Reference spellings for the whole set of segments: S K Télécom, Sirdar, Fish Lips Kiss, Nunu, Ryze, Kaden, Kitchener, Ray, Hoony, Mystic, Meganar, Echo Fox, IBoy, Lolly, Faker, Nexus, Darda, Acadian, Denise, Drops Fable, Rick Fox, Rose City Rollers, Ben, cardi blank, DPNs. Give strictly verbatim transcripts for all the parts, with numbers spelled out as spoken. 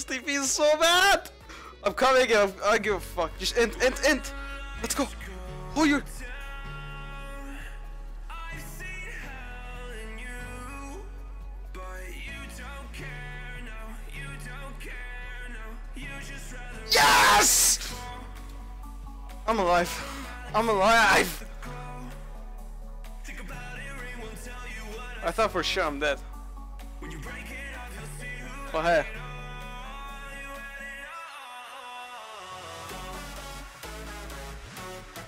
S T P is so bad. I'm coming again. I give a fuck. Just int, int, int. Let's go. Oh, you're. Yes! I'm alive. I'm alive. I thought for sure I'm dead. Oh hey.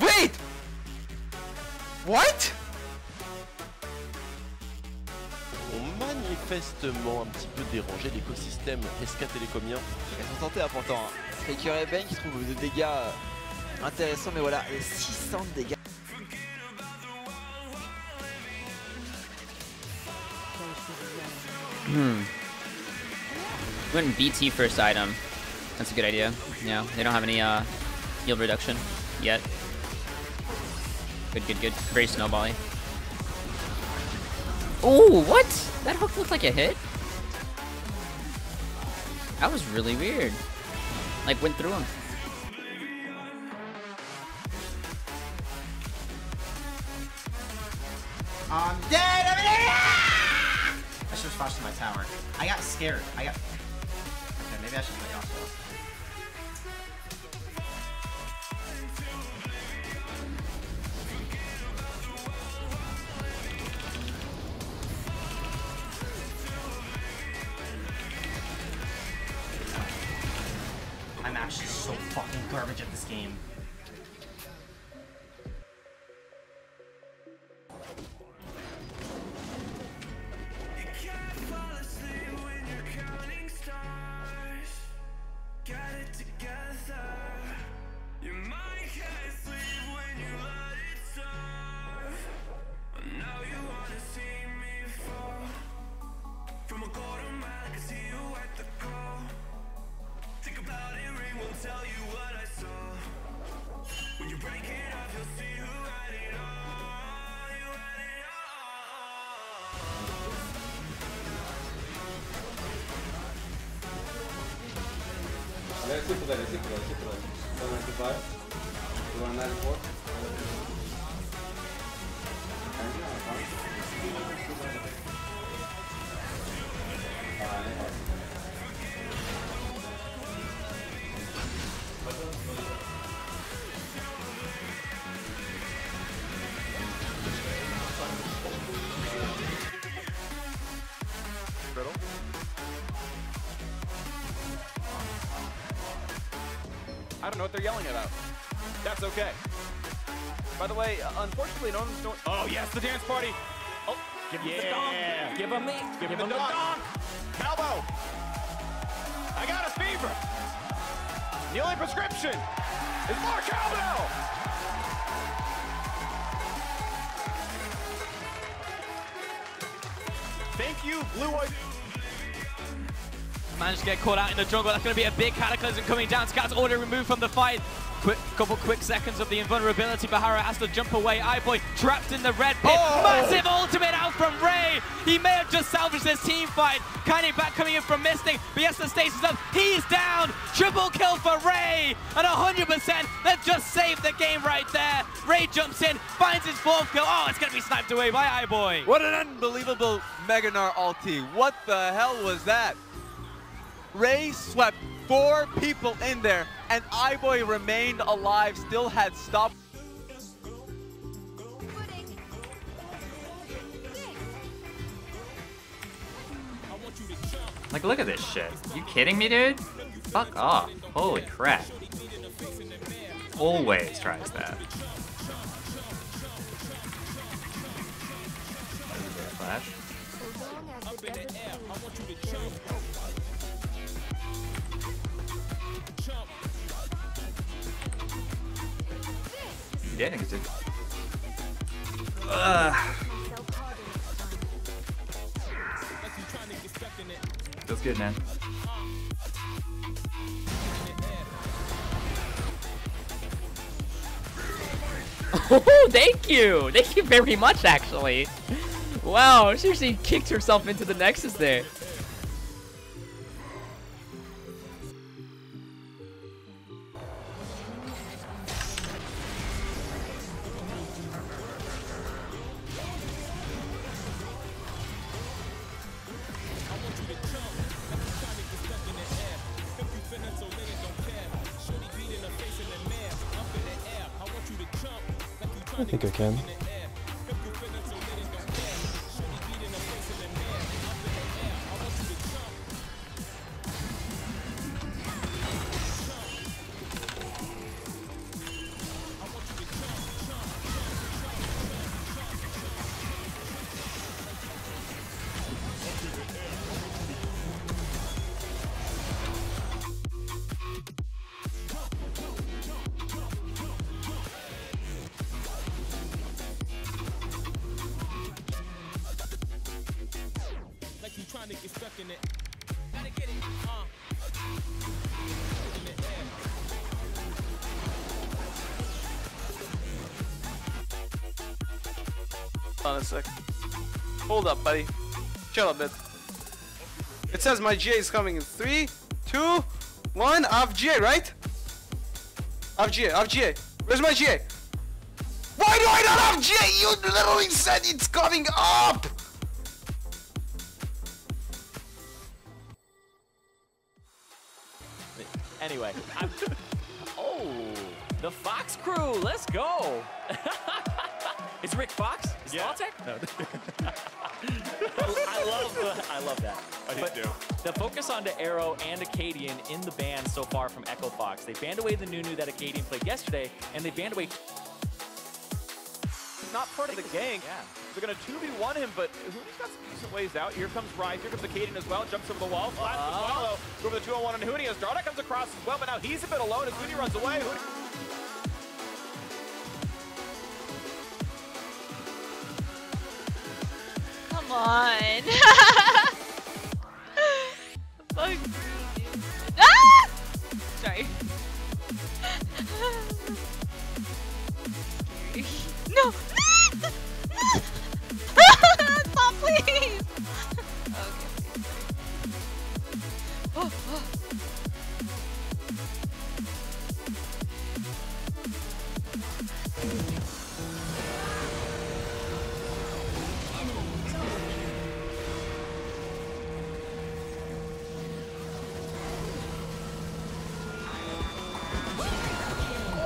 Wait! What? On manifestement un petit peu dérangé l'écosystème S K Télécomien. Ils sont tentés à pourtant. Faker et Ben qui trouvent des dégâts intéressants, mais voilà, les six cents de dégâts. Hmm. We're going B T first item. That's a good idea. Yeah, they don't have any uh, yield reduction yet. Good, good, good. Very snowbally. Oh, what? That hook looked like a hit. That was really weird. Like, went through him. I'm dead! I'm an idiot! I should've flashed to my tower. I got scared. I got... Okay, maybe I should do it also. I'm actually so fucking garbage at this game. Let's see for that, let's see for that, let's see for that. one ninety-five, one ninety-four. I don't know what they're yelling about. That's okay. By the way, uh, unfortunately, no one's doing. Oh yes, the dance party. Oh, give him yeah. the donk. Give him the. Give, give him the donk. Elbow. I got a fever. The only prescription is more cowbell. Thank you, Blue White. Managed to get caught out in the jungle. That's going to be a big cataclysm coming down. Scout's already removed from the fight. Quick, couple quick seconds of the invulnerability. Bahara has to jump away. IBoy trapped in the red pit. Oh! Massive ultimate out from Ray. He may have just salvaged this team fight. Kaden back coming in from Mystic, but yes, the stasis up. He's down. Triple kill for Ray. And one hundred percent, that just saved the game right there. Ray jumps in, finds his fourth kill. Oh, it's going to be sniped away by IBoy. What an unbelievable Meganar ulti. What the hell was that? Ray swept four people in there, and IBoy remained alive, still had stopped. Like, look at this shit. You kidding me, dude? Fuck off. Holy crap. Always tries that. Flash. Yeah, niggas did. Uh. Feels good, man. Oh, thank you! Thank you very much, actually. Wow, she actually kicked herself into the Nexus there. I think I can. Trying to get stuck in it. Gotta get it. Uh. Hold on a sec. Hold up, buddy. Chill a bit. It says my G A is coming in three, two, one. Off G A, right? Off G A. Off G A. Where's my G A? Why do I not have G A? You literally said it's coming up. Anyway, I'm... oh, the Fox crew, let's go. It's Rick Fox. Is yeah. No. I love the, I love that. I but do. The focus on to Arrow and Acadian in the ban so far from Echo Fox. They banned away the Nunu that Acadian played yesterday, and they banned away. Not part of the gang. Yeah. They're going to two v one him, but Hoony's got some decent ways out. Here comes Ryze. Here comes the Kaden as well. Jumps over the wall. Flash uh -oh. Swallow. Over the two on one on Hoony as Darda comes across as well, but now he's a bit alone as Hoony runs away. Hoony come on. Fuck. Ah! Sorry. No.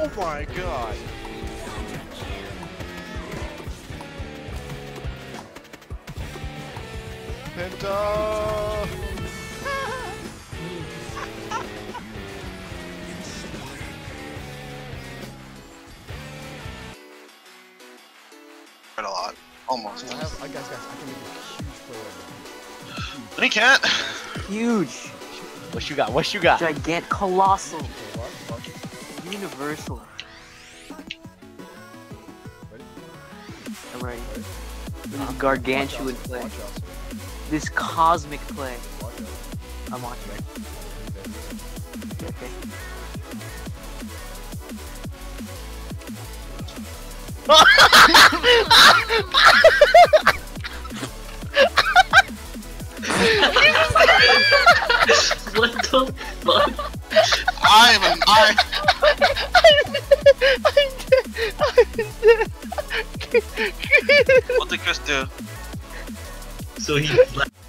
Oh my god. Penta! A lot. Almost. I have, I guess, guys, I can make a huge play right now. But he can't. Huge. What you got? What you got? Gigantic, colossal. Universal. Ready? I'm ready. Ready? This um, gargantuan play. Watch out, this cosmic play. Watch out. I'm watching. Right. Okay. What the fuck? I'm an I. What did Chris do? So he.